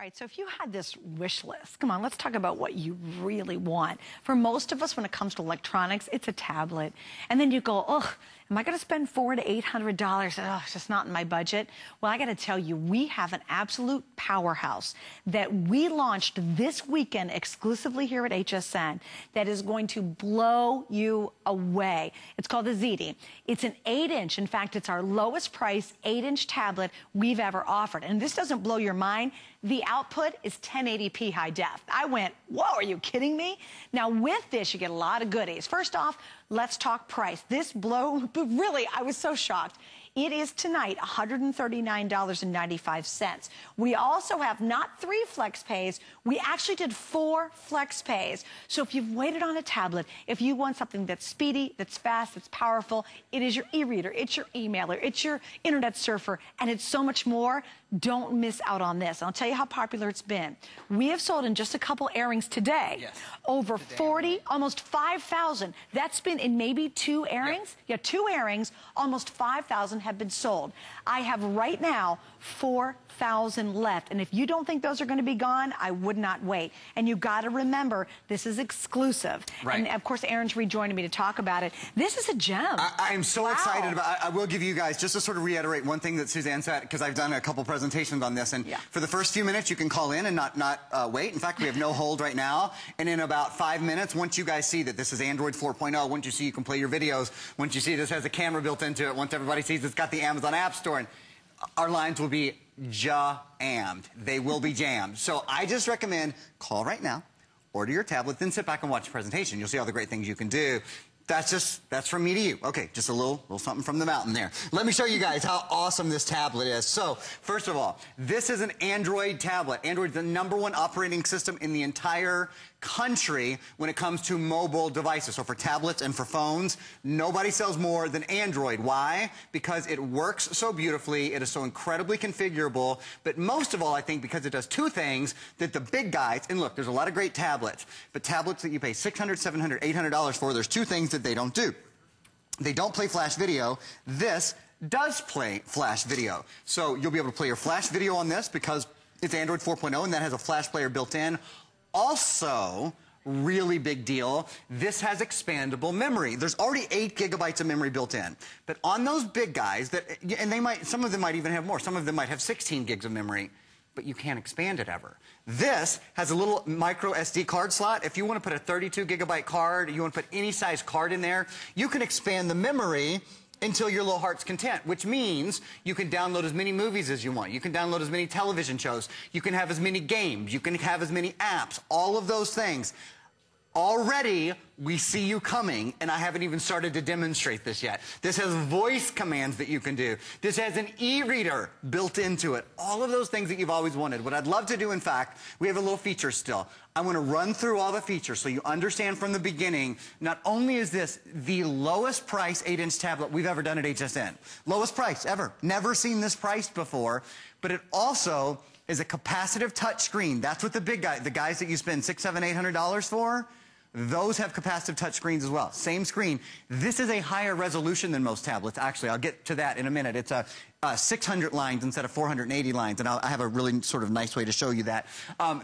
All right, so if you had this wish list, come on, let's talk about what you really want. For most of us, when it comes to electronics, it's a tablet. And then you go, oh, am I going to spend $400 to $800? Oh, it's just not in my budget. Well, I got to tell you, we have an absolute powerhouse that we launched this weekend exclusively here at HSN that is going to blow you away. It's called the Zeti. It's an 8-inch. In fact, it's our lowest price 8-inch tablet we've ever offered. And this doesn't blow your mind. The output is 1080p high def. I went, whoa, are you kidding me? Now, with this, you get a lot of goodies. First off, let's talk price. This really, I was so shocked. It is tonight $139.95. We also have not 3 flex pays. We actually did 4 flex pays. So if you've waited on a tablet, if you want something that's speedy, that's fast, that's powerful, it is your e-reader, it's your emailer, it's your internet surfer, and it's so much more, don't miss out on this. I'll tell you how popular it's been. We have sold in just a couple airings today, over 40, almost 5,000. That's been in maybe 2 airings. Yeah, 2 airings, almost 5,000. Have been sold. I have right now 4,000 left, and if you don't think those are going to be gone, I would not wait. And you got to remember, this is exclusive. Right. And of course, Aaron's rejoining me to talk about it. This is a gem. I'm so excited about it. I will give you guys, just to sort of reiterate one thing that Suzanne said, because I've done a couple presentations on this, and for the first few minutes, you can call in and not wait. In fact, we have no hold right now, and in about 5 minutes, once you guys see that this is Android 4.0, once you see you can play your videos, once you see this has a camera built into it, once everybody sees it's got the Amazon App Store, and our lines will be jammed. They will be jammed. So I just recommend call right now, order your tablet, then sit back and watch the presentation. You'll see all the great things you can do. That's from me to you. Okay, just a little something from the mountain there. Let me show you guys how awesome this tablet is. So, first of all, this is an Android tablet. Android's the #1 operating system in the entire country when it comes to mobile devices. So for tablets and for phones, nobody sells more than Android. Why? Because it works so beautifully, it is so incredibly configurable, but most of all, I think, because it does 2 things that the big guys, and look, there's a lot of great tablets, but tablets that you pay $600, $700, $800 for, there's 2 things that they don't do. They don't play flash video. This does play flash video. So you'll be able to play your flash video on this because it's Android 4.0 and that has a flash player built in. Also, really big deal, this has expandable memory. There's already 8 gigabytes of memory built in. But on those big guys, some of them might even have more. Some of them might have 16 gigs of memory, but you can't expand it ever. This has a little micro SD card slot. If you want to put a 32 gigabyte card, you want to put any size card in there, you can expand the memory until your little heart's content, which means you can download as many movies as you want. You can download as many television shows. You can have as many games. You can have as many apps, all of those things. Already, we see you coming, and I haven't even started to demonstrate this yet. This has voice commands that you can do. This has an e-reader built into it. All of those things that you've always wanted. What I'd love to do, in fact, we have a little feature still. I want to run through all the features so you understand from the beginning, not only is this the lowest price 8-inch tablet we've ever done at HSN. Lowest price ever. Never seen this price before, but it also is a capacitive touch screen. That's what the big guy, the guys that you spend $600, $700, $800 for, those have capacitive touch screens as well. Same screen. This is a higher resolution than most tablets. Actually, I'll get to that in a minute. It's 600 lines instead of 480 lines, and I have a really sort of nice way to show you that.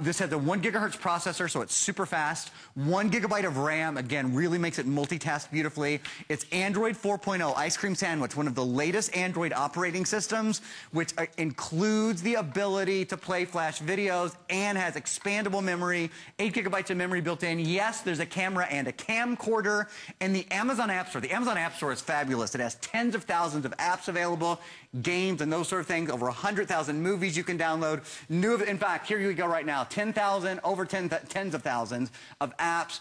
This has a 1 gigahertz processor, so it's super fast. 1 gigabyte of RAM, again, really makes it multitask beautifully. It's Android 4.0, ice cream sandwich, one of the latest Android operating systems, which includes the ability to play flash videos and has expandable memory, 8 gigabytes of memory built in. Yes, there's a camera and a camcorder, and the Amazon App Store. The Amazon App Store is fabulous. It has tens of thousands of apps available. Games and those sort of things, over 100,000 movies you can download. In fact, here you go right now, 10,000, over tens of thousands of apps.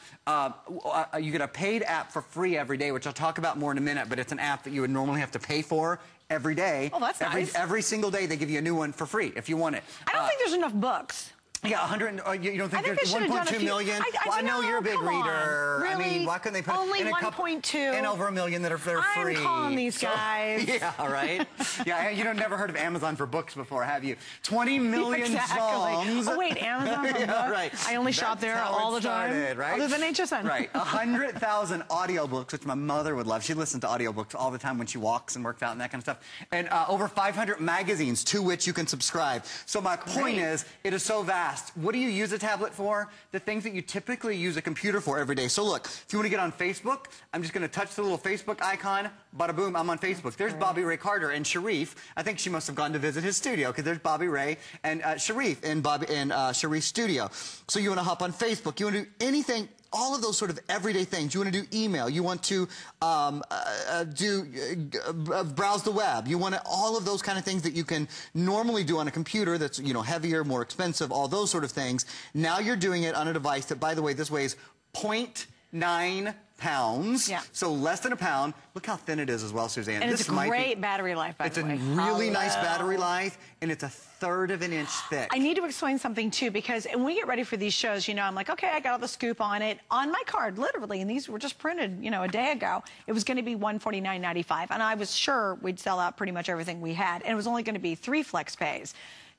You get a paid app for free every day, which I'll talk about more in a minute, but it's an app that you would normally have to pay for every day. Oh, that's nice. Every single day they give you a new one for free if you want it. I don't think there's enough books. Yeah, 100. You don't think there's 1.2 million? I know you're a big reader. Really? I mean, why couldn't they put only 1.2 and over a million that are free? I'm calling these guys. Yeah, right. Yeah, you don't never heard of Amazon for books before, have you? 20 million songs. Oh wait, Amazon for books. Right. I only shop there all the time. Right. Other than HSN. Right. 100,000 audiobooks, which my mother would love. She listened to audiobooks all the time when she walks and works out and that kind of stuff. And over 500 magazines to which you can subscribe. So my point is, it is so vast. What do you use a tablet for? The things that you typically use a computer for every day. So look, if you want to get on Facebook, I'm just going to touch the little Facebook icon. Bada boom, I'm on Facebook. There's Bobby Ray Carter and Sharif. I think she must have gone to visit his studio because there's Bobby Ray and Sharif in Sharif's studio. So you want to hop on Facebook. You want to do anything. All of those sort of everyday things. You want to do email. You want to browse the web. You want to, all of those kind of things that you can normally do on a computer that's, you know, heavier, more expensive, all those sort of things. Now you're doing it on a device that, by the way, this weighs 0.9 pounds, yeah. So less than a pound. Look how thin it is as well, Suzanne. And it's a great battery life, by the way. It's a really nice battery life, and it's a 1/3 of an inch thick. I need to explain something, too, because when we get ready for these shows, you know, I'm like, okay, I got all the scoop on it. On my card, literally, and these were just printed, you know, a day ago, it was going to be $149.95, and I was sure we'd sell out pretty much everything we had, and it was only going to be 3 flex pays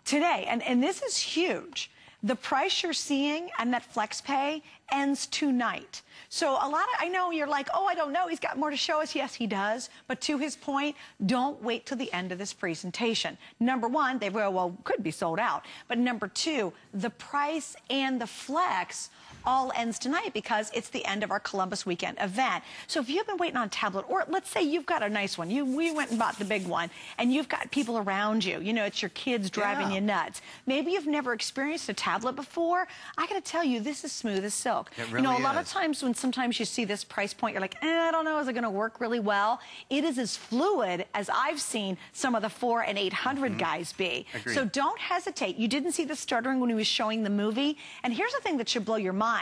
today. And this is huge. The price you're seeing and that flex pay ends tonight. So a lot of, I know you're like, oh, I don't know, he's got more to show us. Yes, he does. But to his point, don't wait till the end of this presentation. Number one, they very well could be sold out. But number two, the price and the flex all ends tonight because it's the end of our Columbus weekend event. So if you've been waiting on a tablet, or let's say you've got a nice one, we went and bought the big one, and you've got people around you, you know, it's your kids driving you nuts. Maybe you've never experienced a tablet before. I gotta tell you, this is smooth as silk. It really, you know, a lot of times when sometimes you see this price point, you're like, I don't know, is it gonna work really well? It is as fluid as I've seen some of the 400 and 800 guys be. Agreed. So don't hesitate. You didn't see the stuttering when he was showing the movie. And here's the thing that should blow your mind.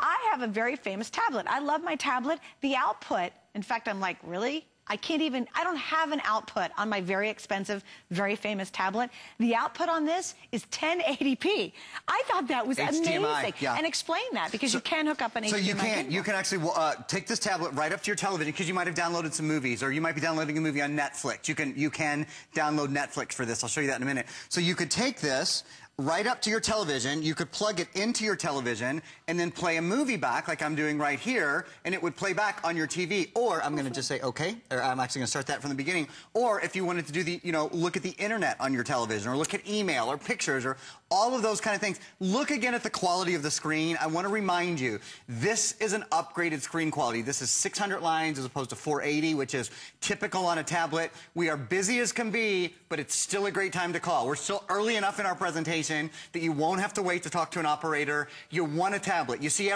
I have a very famous tablet. I love my tablet. The output, in fact, I'm like, really? I can't even, I don't have an output on my very expensive, very famous tablet. The output on this is 1080p. I thought that was HDMI, amazing. Yeah. And explain that, because you can hook up an HDMI. So you can actually take this tablet right up to your television, because you might have downloaded some movies, or you might be downloading a movie on Netflix. You can download Netflix for this. I'll show you that in a minute. So you could take this right up to your television, you could plug it into your television and then play a movie back like I'm doing right here, and it would play back on your TV. Or I'm going to just say okay, or I'm actually going to start that from the beginning. Or if you wanted to do the, you know, look at the internet on your television, or look at email or pictures or all of those kind of things. Look again at the quality of the screen. I want to remind you, this is an upgraded screen quality. This is 600 lines as opposed to 480, which is typical on a tablet. We are busy as can be, but it's still a great time to call. We're still early enough in our presentation that you won't have to wait to talk to an operator. You want a tablet. You see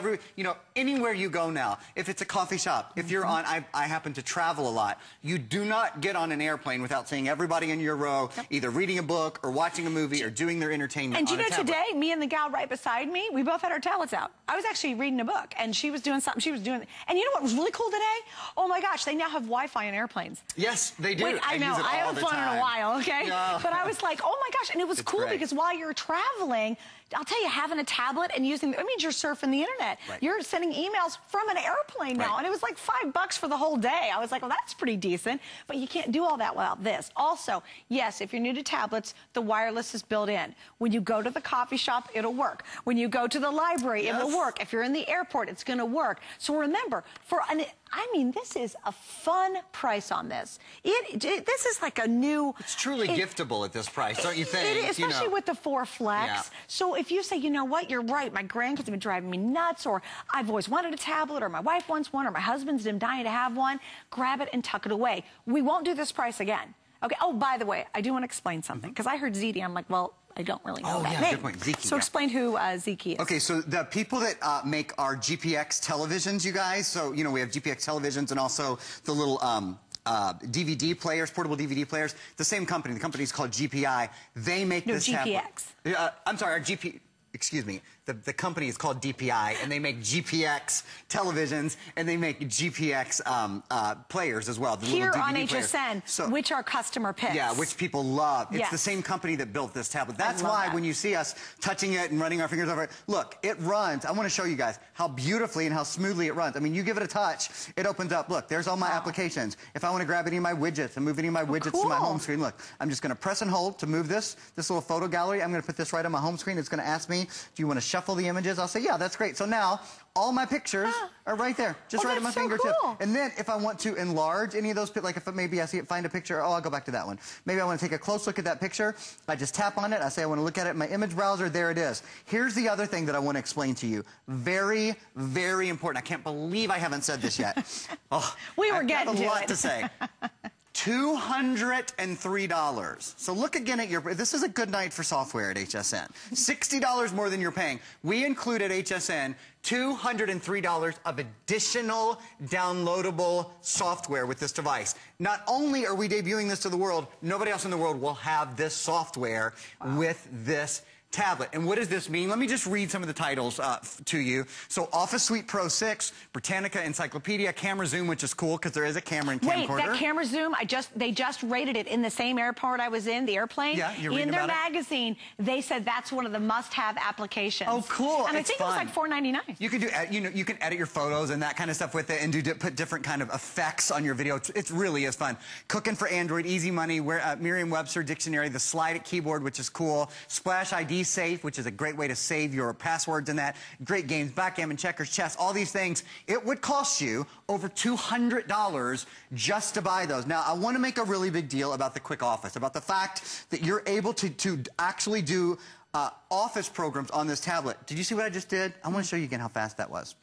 anywhere you go now. If it's a coffee shop, if you're on, I happen to travel a lot. You do not get on an airplane without seeing everybody in your row, either reading a book or watching a movie or doing their entertainment. And do you know, today, me and the gal right beside me, we both had our tablets out. I was actually reading a book, and she was doing something. And you know what was really cool today? Oh my gosh, they now have Wi-Fi on airplanes. Yes, they do. Wait, I know. I haven't flown in a while, okay? No. But I was like, oh my gosh, and it was cool because while you're traveling, I'll tell you, having a tablet and using, it means you're surfing the internet. Right. You're sending emails from an airplane now, and it was like $5 for the whole day. I was like, well, that's pretty decent, but you can't do all that without this. Also, yes, if you're new to tablets, the wireless is built in. When you go to the coffee shop, it'll work. When you go to the library, it will work. If you're in the airport, it's going to work. So remember, I mean, this is a fun price on this. This is like a new... It's truly giftable at this price, don't you think? It is, especially with the 4 Flex. Yeah. So if you say, you know what, you're right, my grandkids have been driving me nuts, or I've always wanted a tablet, or my wife wants one, or my husband's been dying to have one, grab it and tuck it away. We won't do this price again. Okay, oh, by the way, I do want to explain something, because I heard Zeki, I'm like, well... I don't really know that name. Good point. Zeki, so explain who Zeki is. Okay, so the people that make our GPX televisions, you guys, so, you know, we have GPX televisions and also the little DVD players, portable DVD players, the same company. The company's called GPI. They make this tablet. GPX. I'm sorry, our GP... excuse me, the company is called DPI, and they make GPX televisions, and they make GPX players as well. The Here on HSN, so, which are customer picks. Yeah, which people love. It's the same company that built this tablet. That's why when you see us touching it and running our fingers over it, look, it runs. I want to show you guys how beautifully and how smoothly it runs. I mean, you give it a touch, it opens up. Look, there's all my applications. If I want to grab any of my widgets and move any of my widgets to my home screen, look, I'm just going to press and hold to move this little photo gallery. I'm going to put this right on my home screen. It's going to ask me, do you want to shuffle the images? I'll say, yeah, that's great. So now all my pictures are right there, just right at my fingertips. Cool. And then if I want to enlarge any of those, like if maybe I see it, find a picture, oh, I'll go back to that one. Maybe I want to take a close look at that picture. I just tap on it. I say I want to look at it in my image browser. There it is. Here's the other thing that I want to explain to you. Very, very important. I can't believe I haven't said this yet. Oh, we were getting to it. I have a lot to say. $203. So look again at your, this is a good night for software at HSN. $60 more than you're paying. We include at HSN $203 of additional downloadable software with this device. Not only are we debuting this to the world, nobody else in the world will have this software with this tablet. And what does this mean? Let me just read some of the titles to you. So Office Suite Pro 6, Britannica Encyclopedia, Camera Zoom, which is cool because there is a camera and camcorder. Wait, that Camera Zoom, they just rated it in the same airport I was in, the airplane. Yeah, you're reading about it. In their magazine, they said that's one of the must-have applications. Oh, cool. And I think it was like $4.99. You can do, you know, you can edit your photos and that kind of stuff with it and do put different kind of effects on your video. It really is fun. Cooking for Android, Easy Money, Merriam-Webster Dictionary, the Slide at Keyboard, which is cool, Splash ID, E-Safe, which is a great way to save your passwords and that. Great games, backgammon, checkers, chess, all these things. It would cost you over $200 just to buy those. Now, I want to make a really big deal about the Quick Office, about the fact that you're able to actually do office programs on this tablet. Did you see what I just did? I want to show you again how fast that was.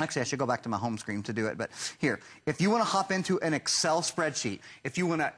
Actually, I should go back to my home screen to do it, but here. If you want to hop into an Excel spreadsheet, if you want to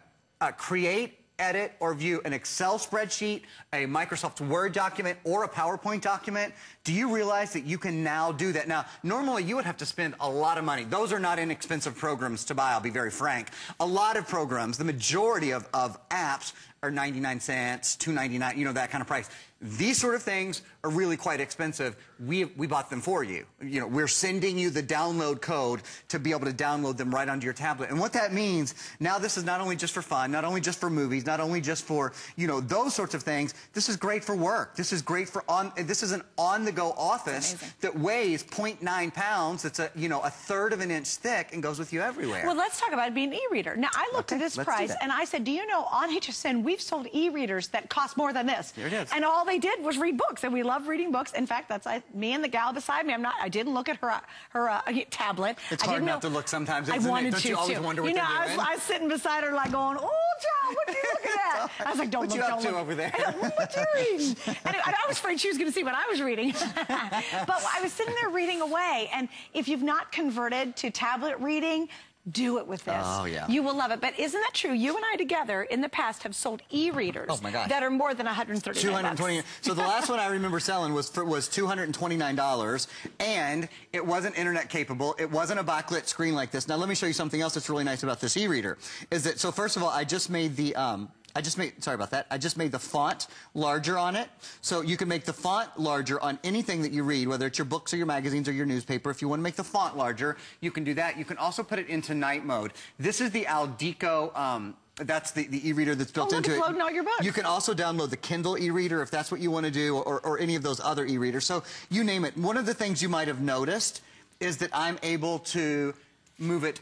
create, edit, or view an Excel spreadsheet, a Microsoft Word document, or a PowerPoint document, do you realize that you can now do that? Now, normally you would have to spend a lot of money. Those are not inexpensive programs to buy, I'll be very frank. A lot of programs, the majority of apps are 99 cents, $2.99, you know, that kind of price. These sort of things are really quite expensive. We bought them for you. You know, we're sending you the download code to be able to download them right onto your tablet. And what that means, now this is not only just for fun, not only just for movies, not only just for, you know, those sorts of things. This is great for work. This is great for this is an on-the-go office that weighs 0.9 pounds. It's a, you know, a third of an inch thick and goes with you everywhere. Well, let's talk about being an e-reader. Now, I looked at this price and I said, do you know, on HSN, we've sold e-readers that cost more than this. There it is. And all they did was read books, and we love reading books. In fact, that's me and the gal beside me. I didn't look at her tablet. It's hard not to look sometimes. I wanted to. Don't you always wonder what they're doing? You know, I was sitting beside her like going, "Oh, child, what are you looking at?" I was like, "Don't look, don't look." What you up to over there? What you reading? And I was afraid she was going to see what I was reading. But I was sitting there reading away, and if you've not converted to tablet reading, do it with this. Oh, yeah. You will love it. But isn't that true? You and I together in the past have sold e-readers that are more than $130. $220. So the last one I remember selling was $229, and it wasn't internet capable. It wasn't a backlit screen like this. Now let me show you something else that's really nice about this e-reader. Is that, so first of all, I just made the sorry about that. I just made the font larger on it. So you can make the font larger on anything that you read, whether it's your books or your magazines or your newspaper. If you want to make the font larger, you can do that. You can also put it into night mode. This is the Aldiko, that's the e-reader that's built into it. Loading all your books. You can also download the Kindle e-reader if that's what you want to do, or any of those other e-readers. So you name it. One of the things you might have noticed is that I'm able to move it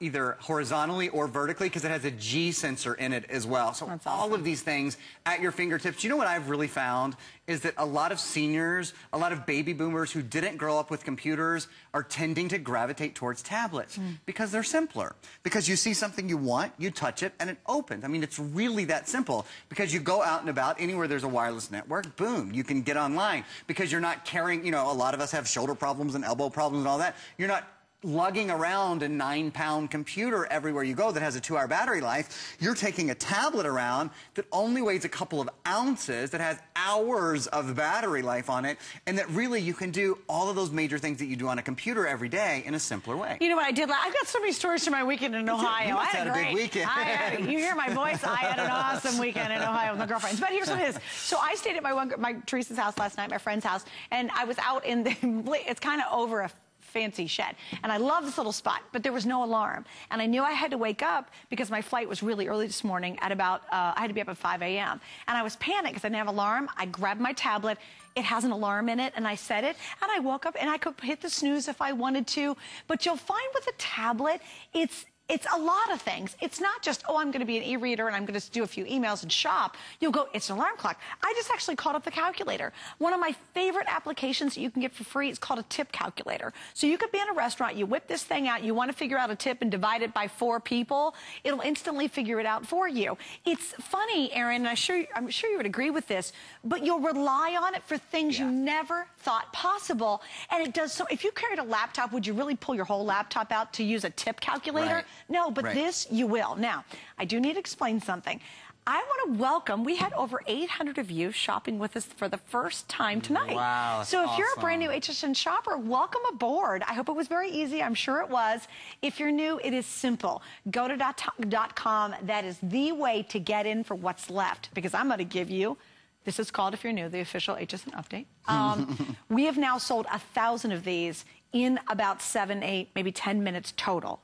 either horizontally or vertically because it has a G sensor in it as well. So all of these things at your fingertips. You know what I've really found is that a lot of seniors, a lot of baby boomers who didn't grow up with computers are tending to gravitate towards tablets because they're simpler. Because you see something you want, you touch it, and it opens. I mean, it's really that simple because you go out and about, anywhere there's a wireless network, boom, you can get online because you're not carrying, you know, a lot of us have shoulder problems and elbow problems and all that. You're not lugging around a 9-pound computer everywhere you go that has a 2-hour battery life. You're taking a tablet around that only weighs a couple of ounces, that has hours of battery life on it, and that really you can do all of those major things that you do on a computer every day in a simpler way. You know what I did? I've got so many stories from my weekend in Ohio. You must I had a big weekend. You hear my voice? I had an awesome weekend in Ohio with my girlfriends. But here's what it is. So I stayed at my Teresa's house last night, my friend's house, and I was out in the, it's kind of over a fancy shed, and I love this little spot, but there was no alarm, and I knew I had to wake up because my flight was really early this morning at about I had to be up at 5 a.m. and I was panicked because I didn't have an alarm. I grabbed my tablet, it has an alarm in it, and I set it, and I woke up, and I could hit the snooze if I wanted to. But you'll find with a tablet, it's a lot of things. It's not just, oh, I'm going to be an e-reader and I'm going to do a few emails and shop. You'll go, it's an alarm clock. I just actually called up the calculator. One of my favorite applications that you can get for free is called a tip calculator. So you could be in a restaurant, you whip this thing out, you want to figure out a tip and divide it by 4 people. It'll instantly figure it out for you. It's funny, Erin, and I'm sure you would agree with this, but you'll rely on it for things you never thought possible. And it does so. If you carried a laptop, would you really pull your whole laptop out to use a tip calculator? Right. No, but this you will. Now, I do need to explain something. I want to welcome, we had over 800 of you shopping with us for the first time tonight. Wow, that's awesome. So if you're a brand new HSN shopper, welcome aboard. I hope it was very easy. I'm sure it was. If you're new, it is simple. Go to dot.com. That is the way to get in for what's left, because I'm going to give you, this is called, if you're new, the official HSN update. We have now sold 1,000 of these in about 7, 8, maybe 10 minutes total.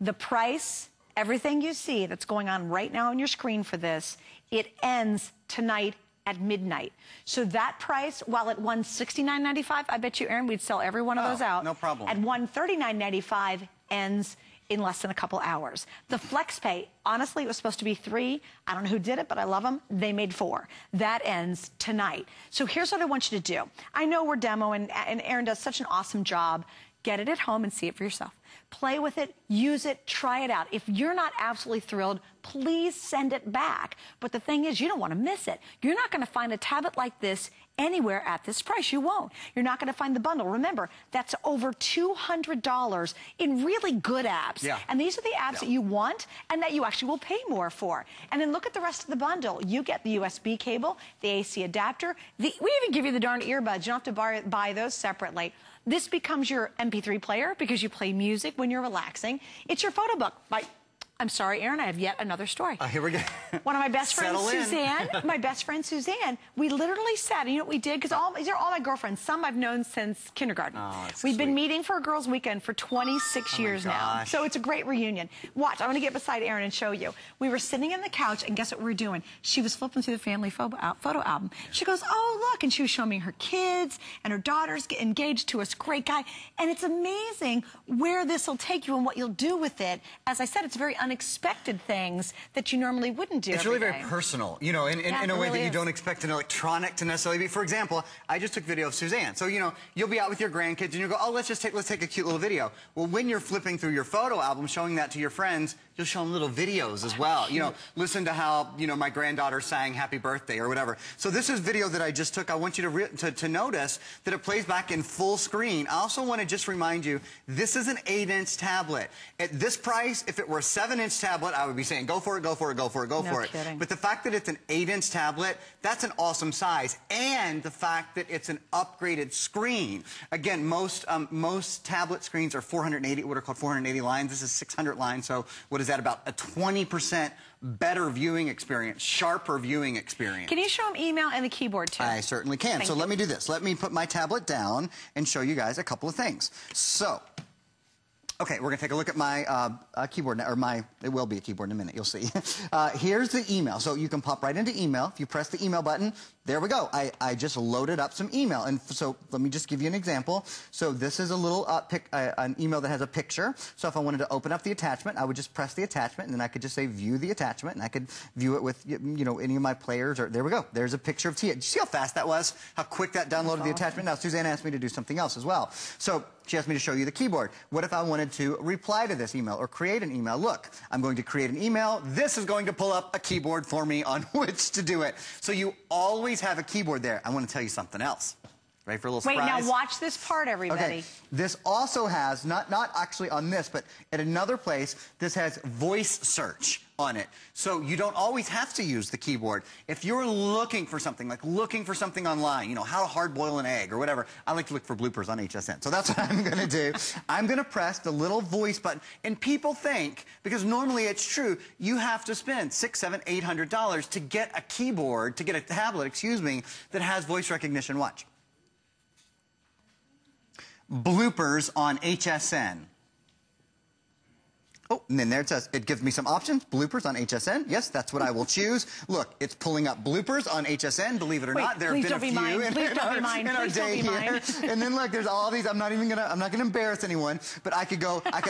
The price, everything you see that's going on right now on your screen for this, it ends tonight at midnight. So that price, while at $169.95, I bet you, Erin, we'd sell every one of those out. No problem. At $139.95 ends in less than a couple hours. The flex pay, honestly, it was supposed to be 3. I don't know who did it, but I love them. They made 4. That ends tonight. So here's what I want you to do. I know we're demoing, and Erin does such an awesome job. Get it at home and see it for yourself. Play with it, use it, try it out. If you're not absolutely thrilled, please send it back. But the thing is, you don't want to miss it. You're not going to find a tablet like this anywhere at this price. You won't. You're not going to find the bundle. Remember, that's over $200 in really good apps. Yeah. And these are the apps that you want and that you actually will pay more for. And then look at the rest of the bundle. You get the USB cable, the AC adapter. We even give you the darn earbuds. You don't have to buy those separately. This becomes your MP3 player because you play music when you're relaxing. It's your photo book. I'm sorry, Erin, I have yet another story. Here we go. One of my best friends, Suzanne, we literally sat, and you know what we did? Because these are all my girlfriends. Some I've known since kindergarten. We've been meeting for a girls' weekend for 26 years now. So it's a great reunion. Watch, I want to get beside Erin and show you. We were sitting on the couch, and guess what we were doing? She was flipping through the family photo album. She goes, oh, look, and she was showing me her kids, and her daughters get engaged to us, great guy. And it's amazing where this will take you and what you'll do with it. As I said, it's very unexpected things that you normally wouldn't do. It's really very personal, you know, in a way that you don't expect an electronic to necessarily be. For example, I just took video of Suzanne. So, you know, you'll be out with your grandkids and you'll go, oh, let's take a cute little video. Well, when you're flipping through your photo album, showing that to your friends, you'll show them little videos as well. You know, listen to how, you know, my granddaughter sang Happy Birthday or whatever. So this is video that I just took. I want you to notice that it plays back in full screen. I also want to just remind you, this is an 8-inch tablet. At this price, if it were a 7-inch tablet, I would be saying, go for it. But the fact that it's an 8-inch tablet, that's an awesome size. And the fact that it's an upgraded screen. Again, most tablet screens are 480, what are called 480 lines. This is 600 lines, so what is that, about a 20% better viewing experience, sharper viewing experience. Can you show them email and the keyboard too? I certainly can. Thank you. Let me do this. Let me put my tablet down and show you guys a couple of things. So, okay, we're going to take a look at my keyboard, or it will be a keyboard in a minute, you'll see. Here's the email. So you can pop right into email. If you press the email button, there we go. I just loaded up some email. And so let me just give you an example. So this is a little an email that has a picture. So if I wanted to open up the attachment, I would just press the attachment, and then I could just say view the attachment, and I could view it with, you know, any of my players. Or there we go. There's a picture of Tia. Did you see how fast that was? How quick that downloaded the attachment? Now, Suzanne asked me to do something else as well. So she asked me to show you the keyboard. What if I wanted to reply to this email or create an email? Look, I'm going to create an email. This is going to pull up a keyboard for me on which to do it. So you always have a keyboard there. I want to tell you something else. Right, for a little surprise. Wait, now watch this part, everybody. Okay. This also has, not actually on this, but at another place, this has voice search on it. So you don't always have to use the keyboard. If you're looking for something, like looking for something online, you know, how to hard boil an egg or whatever, I like to look for bloopers on HSN. So that's what I'm going to do. I'm going to press the little voice button. And people think, because normally it's true, you have to spend $600, $700, $800 to get a keyboard, to get a tablet, excuse me, that has voice recognition. Watch. Bloopers on HSN. Oh, and then there it says, it gives me some options. Bloopers on HSN. Yes, that's what I will choose. Look, it's pulling up bloopers on HSN, believe it or not. There have been a few in our day here. And then look, there's all these. I'm not gonna embarrass anyone, but I could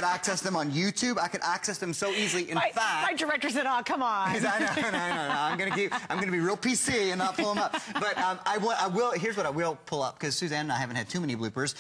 access them on YouTube. I could access them so easily. In fact, my director said, oh, come on. I know, I'm gonna be real PC and not pull them up. But here's what I will pull up, because Suzanne and I haven't had too many bloopers.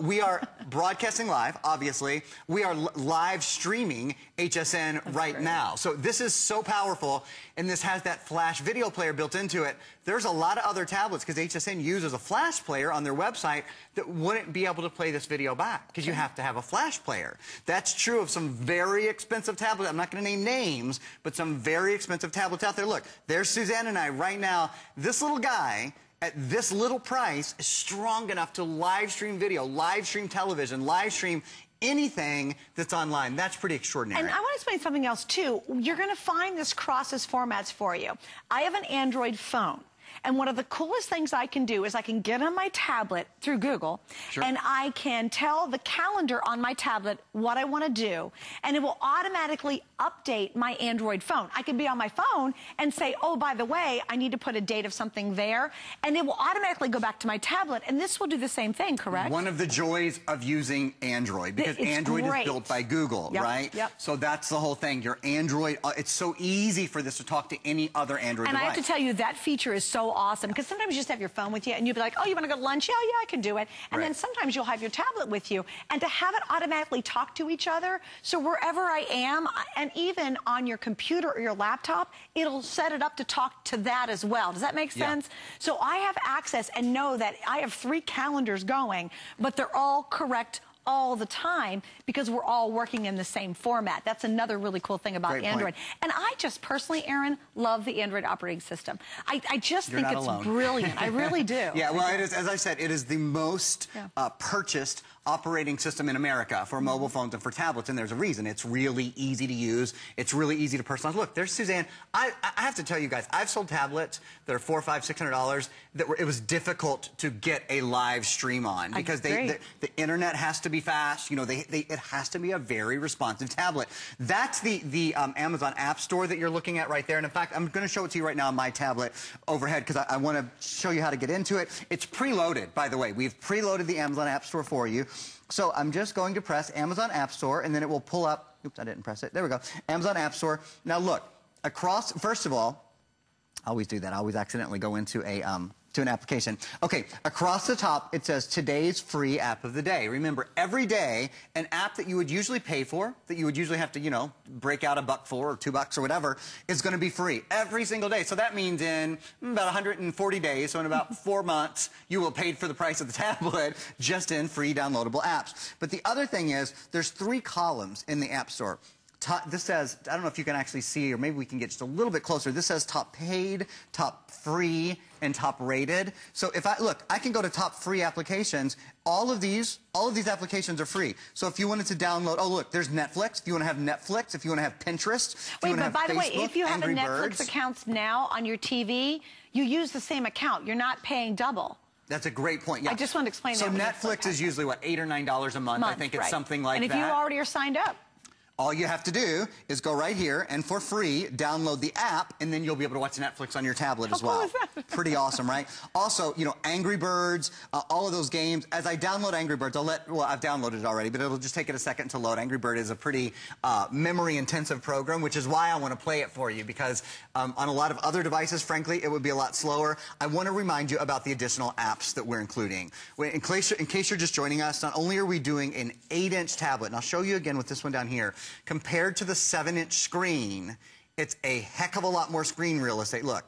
We are broadcasting live, obviously. We are live streaming HSN right now. So this is so powerful, and this has that flash video player built into it. There's a lot of other tablets, because HSN uses a flash player on their website, that wouldn't be able to play this video back, because you have to have a flash player. That's true of some very expensive tablets. I'm not going to name names, but some very expensive tablets out there. Look, there's Suzanne and I right now. This little guy at this little price is strong enough to live stream video, live stream television, live stream anything that's online. That's pretty extraordinary. And I want to explain something else too. You're going to find this crosses formats for you. I have an Android phone, and one of the coolest things I can do is I can get on my tablet through Google, and I can tell the calendar on my tablet what I want to do, and it will automatically update my Android phone. I can be on my phone and say, oh, by the way, I need to put a date of something there, and it will automatically go back to my tablet, and this will do the same thing, correct? One of the joys of using Android, because Android is built by Google, right? Yep. So that's the whole thing. Your Android, it's so easy for this to talk to any other Android device. And I have to tell you, that feature is so awesome, because sometimes you just have your phone with you and you'll be like, oh, you want to go to lunch? Yeah, yeah, I can do it. And then sometimes you'll have your tablet with you, and to have it automatically talk to each other, so wherever I am, and even on your computer or your laptop, it'll set it up to talk to that as well. Does that make sense? So I have access and know that I have 3 calendars going, but they're all correct all the time, because we're all working in the same format. That's another really cool thing about Android. And I just personally, Aaron, love the Android operating system. I just think it's brilliant. I really do. Yeah, well, it is, as I said, it is the most purchased operating system in America for mobile phones and for tablets, and there's a reason. It's really easy to use. It's really easy to personalize. Look, there's Suzanne. I have to tell you guys, I've sold tablets that are $400, $500, $600 that were, it was difficult to get a live stream on, because the internet has to be fast. You know, it has to be a very responsive tablet. That's the Amazon App Store that you're looking at right there. And in fact, I'm going to show it to you right now on my tablet overhead, because I want to show you how to get into it. It's preloaded, by the way. We've preloaded the Amazon App Store for you. So I'm just going to press Amazon App Store, and then it will pull up. Oops, I didn't press it. There we go. Amazon App Store. Now look, across, first of all, I always do that. I always accidentally go into a to an application. Okay, across the top, it says today's free app of the day. Remember, every day, an app that you would usually pay for, that you would usually have to, you know, break out $1 for or $2 or whatever, is going to be free every single day. So that means in about 140 days, so in about 4 months, you will have paid for the price of the tablet just in free downloadable apps. But the other thing is, there's 3 columns in the App Store. This says, I don't know if you can actually see, or maybe we can get just a little bit closer. This says top paid, top free, and top rated. So if I, look, I can go to top free applications. All of these applications are free. So if you wanted to download, oh look, there's Netflix. If you want to have Netflix, if you want to have Pinterest, if you want to have Facebook, Angry Birds. Wait, but by the way, if you have a Netflix account now on your TV, you use the same account. You're not paying double. That's a great point. Yeah. I just wanted to explain that. So Netflix is usually, what, $8 or $9 a month? I think it's something like that. And if you already are signed up, all you have to do is go right here and for free download the app, and then you'll be able to watch Netflix on your tablet as well. How cool is that? Pretty awesome, right? Also, you know, Angry Birds, all of those games. As I download Angry Birds, I've downloaded it already, but it'll just take it a second to load. Angry Bird is a pretty memory-intensive program, which is why I want to play it for you, because on a lot of other devices, frankly, it would be a lot slower. I want to remind you about the additional apps that we're including. In case you're just joining us, not only are we doing an 8-inch tablet, and I'll show you again with this one down here. Compared to the 7-inch screen, it's a heck of a lot more screen real estate. Look,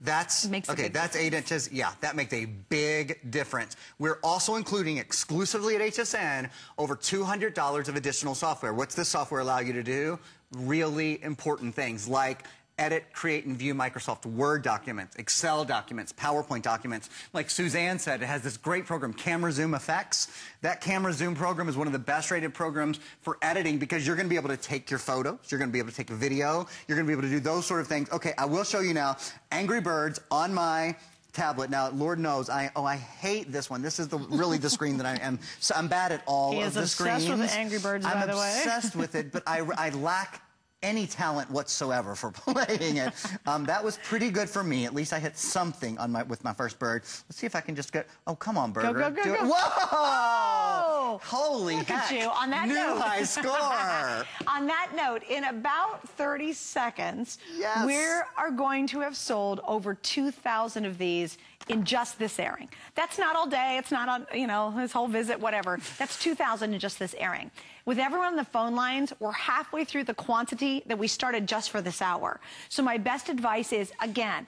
That's $8. Yeah, that makes a big difference. We're also including exclusively at HSN over $200 of additional software. What's this software allow you to do? Really important things like edit, create, and view Microsoft Word documents, Excel documents, PowerPoint documents. Like Suzanne said, it has this great program, Camera Zoom Effects. That Camera Zoom program is one of the best rated programs for editing because you're going to be able to take your photos, you're going to be able to take a video, you're going to be able to do those sort of things. Okay, I will show you now Angry Birds on my tablet. Now, Lord knows, I hate this one. This is really the screen that I am. So I'm bad at all of the screens. He is obsessed with Angry Birds, by the way. I'm obsessed with it, but I lack any talent whatsoever for playing it. That was pretty good for me. At least I hit something on with my first bird. Let's see if I can just get... Oh, come on, Burger. Go, go, go, go. Whoa! Oh, holy heck. Look at you. On that note... New high score! On that note, in about 30 seconds, yes, we are going to have sold over 2,000 of these in just this airing. That's not all day. It's not on, you know, his whole visit, whatever. That's 2,000 in just this airing. With everyone on the phone lines, we're halfway through the quantity that we started just for this hour. So my best advice is, again,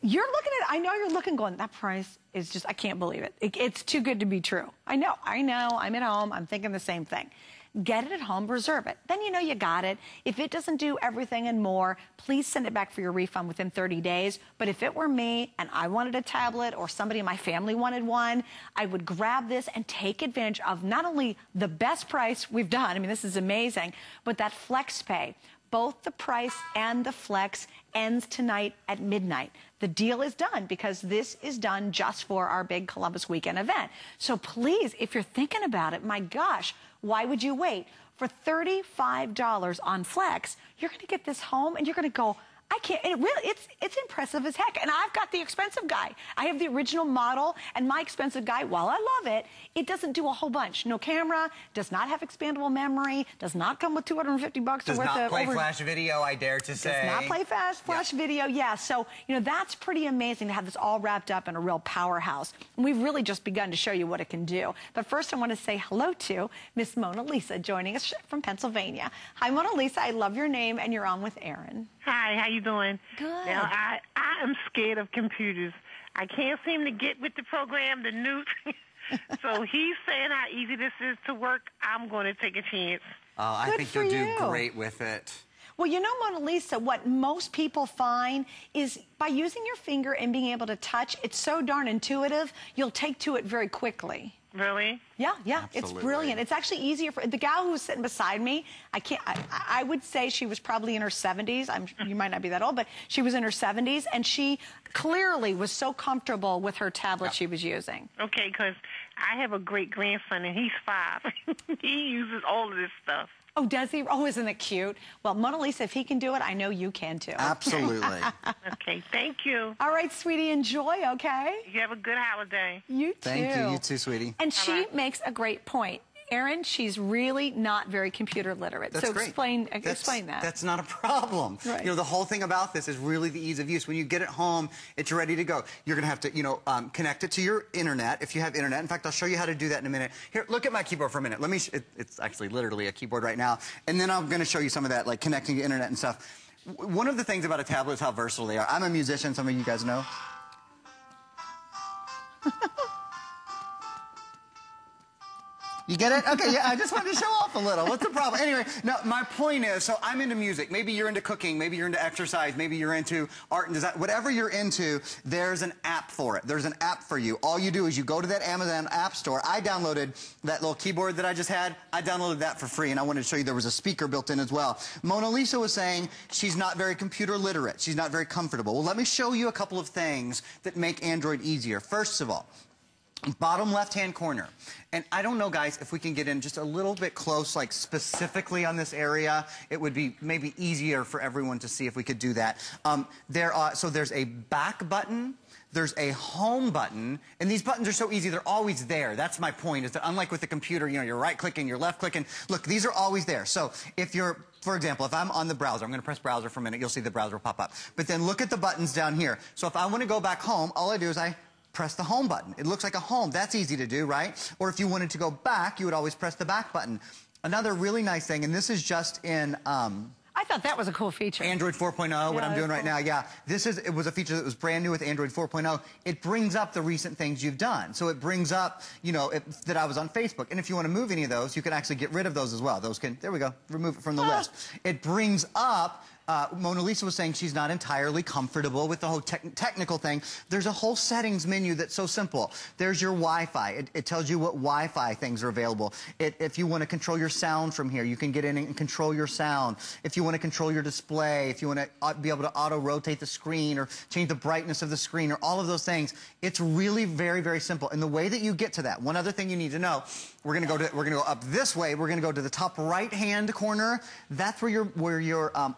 you're looking at, I know you're looking going, that price is just, I can't believe it. It's too good to be true. I know, I'm at home, I'm thinking the same thing. Get it at home, reserve it. Then you know you got it. If it doesn't do everything and more, please send it back for your refund within 30 days. But if it were me and I wanted a tablet or somebody in my family wanted one, I would grab this and take advantage of not only the best price we've done, I mean, this is amazing, but that flex pay. Both the price and the flex ends tonight at midnight. The deal is done because this is done just for our big Columbus weekend event. So please, if you're thinking about it, my gosh, why would you wait? For $35 on flex, you're going to get this home and you're going to go, I can't, it really, it's impressive as heck. And I've got the expensive guy. I have the original model, and my expensive guy, while I love it, it doesn't do a whole bunch. No camera, does not have expandable memory, does not come with $250 or worth of... Does not play flash video, I dare to say. Does not play flash video, yeah. So, you know, that's pretty amazing to have this all wrapped up in a real powerhouse. And we've really just begun to show you what it can do. But first, I want to say hello to Miss Mona Lisa, joining us from Pennsylvania. Hi, Mona Lisa, I love your name, and you're on with Aaron. Hi, how you doing? Good. Now, I am scared of computers. I can't seem to get with the program, the new. So he's saying how easy this is to work. I'm going to take a chance. I think you'll do great with it. Well, you know, Mona Lisa, what most people find is by using your finger and being able to touch, it's so darn intuitive, you'll take to it very quickly. Really? Yeah, yeah. Absolutely. It's brilliant. It's actually easier for the gal who's sitting beside me. I would say she was probably in her 70s. You might not be that old, but she was in her 70s, and she clearly was so comfortable with her tablet she was using. Okay, because I have a great grandson, and he's 5. He uses all of this stuff. Oh, does he? Oh, isn't it cute? Well, Mona Lisa, if he can do it, I know you can too. Absolutely. Okay, thank you. All right, sweetie, enjoy, okay? You have a good holiday. You too. Thank you. You too, sweetie. And she makes a great point. Erin, she's really not very computer literate. That's so explain that. That's not a problem. Right. You know, the whole thing about this is really the ease of use. When you get it home, it's ready to go. You're going to have to, you know, connect it to your internet if you have internet. In fact, I'll show you how to do that in a minute. Here, look at my keyboard for a minute. Let me. It's actually literally a keyboard right now. And then I'm going to show you some of that, like connecting to internet and stuff. One of the things about a tablet is how versatile they are. I'm a musician. Some of you guys know. You get it? Okay, yeah, I just wanted to show off a little. What's the problem? Anyway, no, my point is, so I'm into music. Maybe you're into cooking. Maybe you're into exercise. Maybe you're into art and design. Whatever you're into, there's an app for it. There's an app for you. All you do is you go to that Amazon App Store. I downloaded that little keyboard that I just had. I downloaded that for free, and I wanted to show you there was a speaker built in as well. Mona Lisa was saying she's not very computer literate. She's not very comfortable. Well, let me show you a couple of things that make Android easier. First of all, bottom left-hand corner. And I don't know, guys, if we can get in just a little bit close, like specifically on this area, it would be maybe easier for everyone to see if we could do that. So there's a back button. There's a home button, and these buttons are so easy, they're always there. That's my point, is that unlike with the computer, you know, you're right-clicking, you're left-clicking. Look, these are always there. So if you're, for example, if I'm on the browser, I'm going to press browser for a minute, you'll see the browser pop up. But then look at the buttons down here. So if I want to go back home, all I do is I press the home button. It looks like a home. That's easy to do, right? Or if you wanted to go back, you would always press the back button. Another really nice thing, and this is just in... I thought that was a cool feature. Android 4.0, yeah, what I'm doing right now, yeah. This is, it was a feature that was brand new with Android 4.0. It brings up the recent things you've done. So it brings up, you know, that I was on Facebook. And if you want to move any of those, you can actually get rid of those as well. Those can, there we go, remove it from the list. It brings up... Mona Lisa was saying she's not entirely comfortable with the whole technical thing. There's a whole settings menu that's so simple. There's your Wi-Fi. It tells you what Wi-Fi things are available. If you want to control your sound from here, you can get in and control your sound. If you want to control your display, if you want to be able to auto-rotate the screen or change the brightness of the screen or all of those things, it's really very, very simple. And the way that you get to that, one other thing you need to know, we're gonna go up this way. We're gonna go to the top right-hand corner. That's where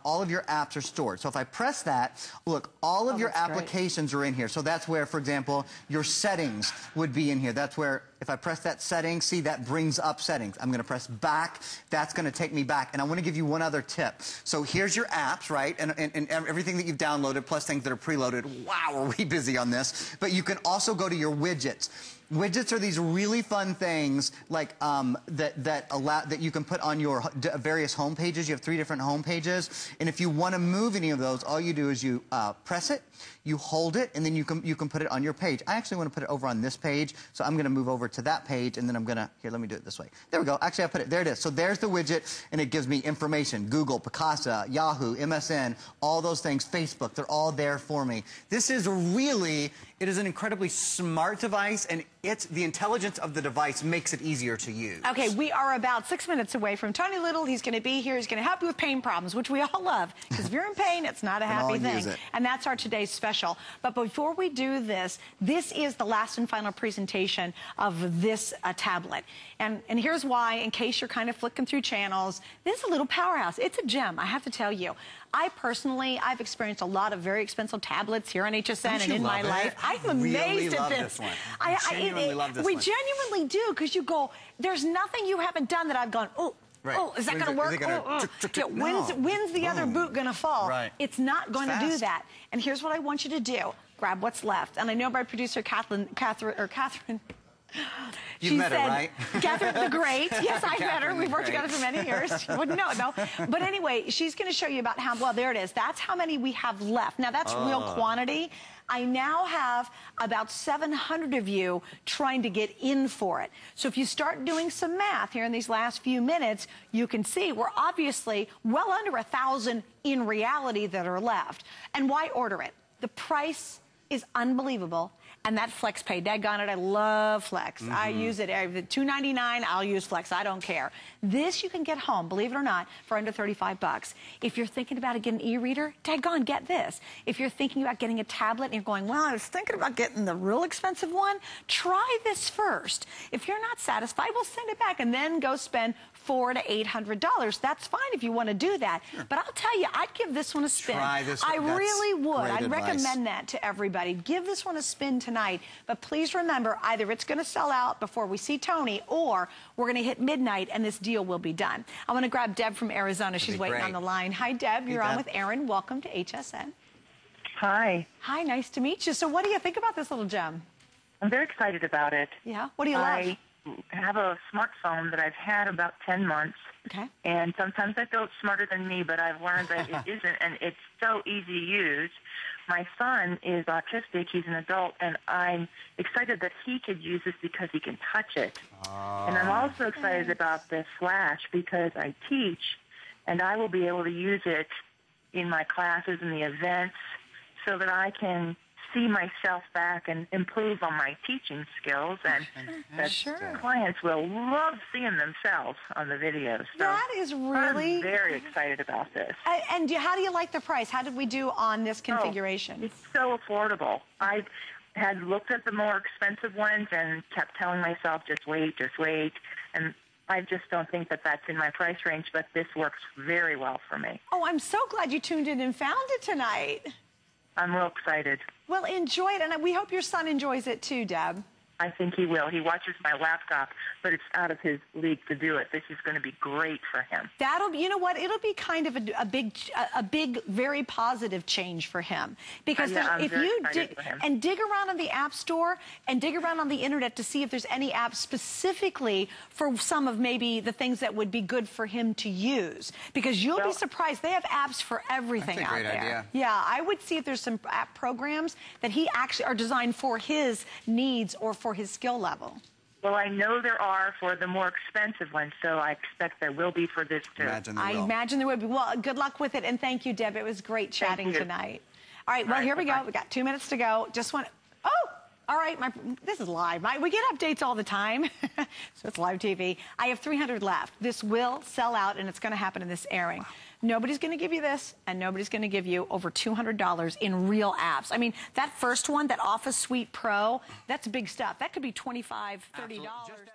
all of your apps are stored. So if I press that, look, all of your applications are in here. So that's where, for example, your settings would be in here. That's where, if I press that setting, see, that brings up settings. I'm going to press back. That's going to take me back. And I want to give you one other tip. So here's your apps, right, and everything that you've downloaded, plus things that are preloaded. Wow, are we busy on this. But you can also go to your widgets. Widgets are these really fun things like that you can put on your various home pages. You have 3 different home pages, and if you want to move any of those, all you do is you press it, you hold it, and then you can put it on your page. I actually want to put it over on this page, so I'm going to move over to that page, and then I'm going to here. Let me do it this way. There we go. Actually, I put it there. It is. So there's the widget, and it gives me information: Google, Picasa, Yahoo, MSN, all those things. Facebook. They're all there for me. This is really. It is an incredibly smart device, and it's the intelligence of the device makes it easier to use. Okay, we are about 6 minutes away from Tony Little. He's going to be here. He's going to help you with pain problems, which we all love, because if you're in pain, it's not a happy thing. And that's our today's special. But before we do this, this is the last and final presentation of this tablet. And here's why, in case you're kind of flicking through channels, this is a little powerhouse. It's a gem, I have to tell you. I personally, I've experienced a lot of very expensive tablets here on HSN and in my life. I'm amazed at this. I genuinely love this one. We genuinely do, because you go, there's nothing you haven't done that I've gone, oh. Right. Oh, is that going to work? When's the other boot going to fall? Right. It's not going to do that. And here's what I want you to do. Grab what's left. And I know my producer, Catherine. You've met her, right? Catherine the Great. Yes, I met her. We've worked together for many years. She wouldn't know it, though. But anyway, she's going to show you about how, well, there it is. That's how many we have left. Now, that's real quantity. I now have about 700 of you trying to get in for it. So if you start doing some math here in these last few minutes, you can see we're obviously well under 1,000 in reality that are left. And why order it? The price is unbelievable. And that Flex Pay, daggone it, I love Flex. I use it every $2.99. I'll use Flex. I don't care. This you can get home, believe it or not, for under $35. If you're thinking about getting an e-reader, daggone, get this. If you're thinking about getting a tablet and you're going, well, I was thinking about getting the real expensive one, try this first. If you're not satisfied, we'll send it back and then go spend $400 to $800. That's fine if you want to do that. Sure. But I'll tell you, I'd give this one a spin. Try this one. I really would. I'd recommend that to everybody. Give this one a spin tonight. But please remember, either it's going to sell out before we see Tony, or we're going to hit midnight and this deal will be done. I want to grab Deb from Arizona. She's waiting on the line. Hi, Deb. You're on with Aaron. Welcome to HSN. Hi. Hi. Nice to meet you. So, what do you think about this little gem? I'm very excited about it. Yeah. What do you like? I have a smartphone that I've had about 10 months, and sometimes I feel it's smarter than me, but I've learned that it isn't, and it's so easy to use. My son is autistic. He's an adult, and I'm excited that he could use this because he can touch it. And I'm also excited about this flash because I teach, and I will be able to use it in my classes and the events so that I can see myself back and improve on my teaching skills, and that clients will love seeing themselves on the videos. So that is really... I'm very excited about this. And how do you like the price? How did we do on this configuration? Oh, it's so affordable. I had looked at the more expensive ones and kept telling myself, just wait, and I just don't think that that's in my price range, but this works very well for me. Oh, I'm so glad you tuned in and found it tonight. I'm real excited. Well, enjoy it, and we hope your son enjoys it too, Deb. I think he will. He watches my laptop, but it's out of his league to do it. This is going to be great for him. That'll be, you know what? It'll be kind of a big, very positive change for him, because if you dig around on the App Store and dig around on the internet to see if there's any apps specifically for some of maybe the things that would be good for him to use, because you'll be surprised. They have apps for everything out there. That's a great idea. Yeah, I would see if there's some app programs that he actually are designed for his needs or for his skill level. Well, I know there are for the more expensive ones, so I expect there will be for this too. I imagine there will be. Well, good luck with it, and thank you, Deb. It was great chatting tonight. All right, well, here we go. We got 2 minutes to go. Just want to, all right, this is live. We get updates all the time, so it's live TV. I have 300 left. This will sell out, and it's going to happen in this airing. Wow. Nobody's going to give you this, and nobody's going to give you over $200 in real apps. I mean, that first one, that Office Suite Pro, that's big stuff. That could be $25, $30.